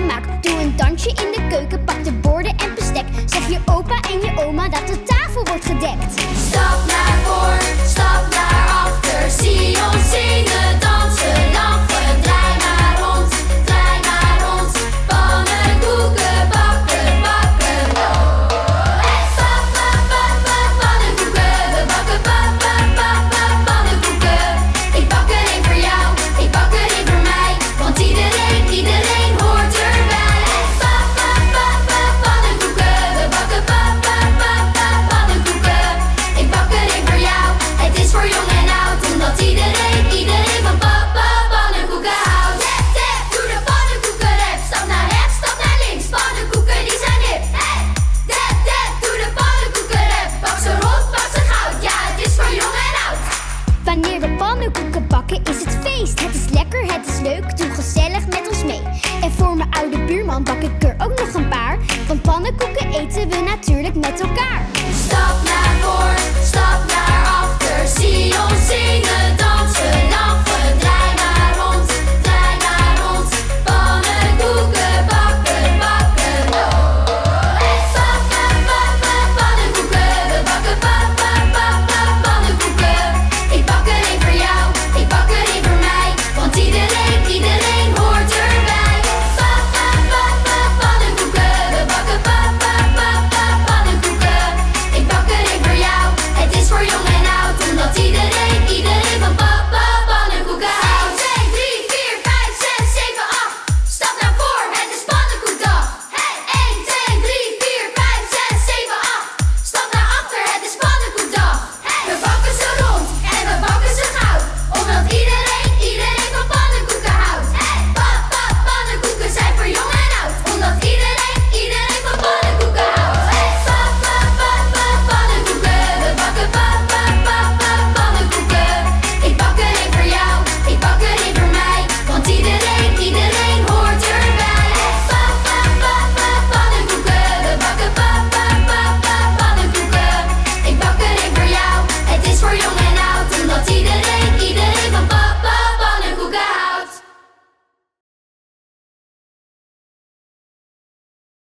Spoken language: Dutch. de maak. Doe een dansje in de keuken, pak de borden en bestek. Zeg je opa en je oma dat de tafel wordt gedekt. Stap naar voor, stap naar achter. Zie ons zingen, dansen, lachen. Draai maar rond, draai maar rond. Pannenkoeken bakken, bakken. Hey, pap, pap, pap, pap, pannenkoeken. We bakken, pap, pap, pap, pap, pannenkoeken. Ik bak er één voor jou, ik bak er één voor mij. Want iedereen, iedereen hoort erbij. Hey, pap, pap, pap, pap, pannenkoeken. We bakken, pap, pap, pap, pap, pannenkoeken. Ik bak er één voor jou, het is voor jong en oud. Omdat iedereen, iedereen van papa pannenkoeken houdt. Tap, tap, doe de pannenkoeken rap. Stap naar rechts, stap naar links. Pannenkoeken die zijn hip. Hey, tap, tap, doe de pannenkoeken rap. Pak ze rond, pak ze goud. Ja, het is voor jong en oud. Wanneer we pannenkoeken bakken is het feest. Het is lekker, het is leuk. Doe gezellig met ons mee. En voor mijn oude buurman bak ik er ook nog een paar. Want pannenkoeken eten we natuurlijk met elkaar. Stap naar voor, stap naar achter. Zie ons zingen, dansen, lachen.